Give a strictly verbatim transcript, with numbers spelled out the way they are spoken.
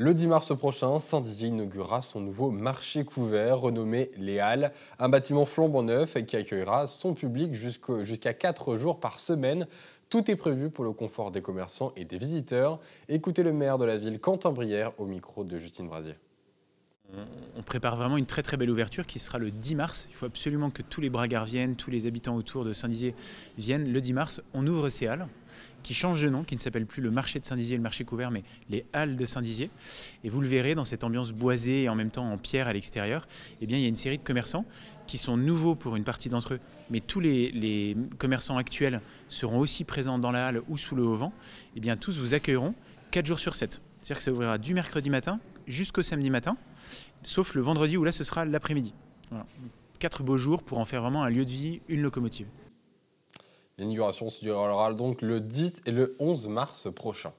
Le dix mars prochain, Saint-Dizier inaugurera son nouveau marché couvert renommé Les Halles, un bâtiment flambant neuf qui accueillera son public jusqu'à quatre jours par semaine. Tout est prévu pour le confort des commerçants et des visiteurs. Écoutez le maire de la ville, Quentin Brière, au micro de Justine Brasier. On prépare vraiment une très très belle ouverture qui sera le dix mars. Il faut absolument que tous les Bragards viennent, tous les habitants autour de Saint-Dizier viennent. Le dix mars, on ouvre ces halles qui changent de nom, qui ne s'appellent plus le marché de Saint-Dizier et le marché couvert, mais les halles de Saint-Dizier. Et vous le verrez dans cette ambiance boisée et en même temps en pierre à l'extérieur, eh bien, il y a une série de commerçants qui sont nouveaux pour une partie d'entre eux, mais tous les, les commerçants actuels seront aussi présents dans la halle ou sous le auvent. Eh bien, tous vous accueilleront quatre jours sur sept. C'est-à-dire que ça ouvrira du mercredi matin jusqu'au samedi matin, sauf le vendredi où là ce sera l'après-midi. Voilà. Quatre beaux jours pour en faire vraiment un lieu de vie, une locomotive. L'inauguration se durera donc le dix et le onze mars prochain.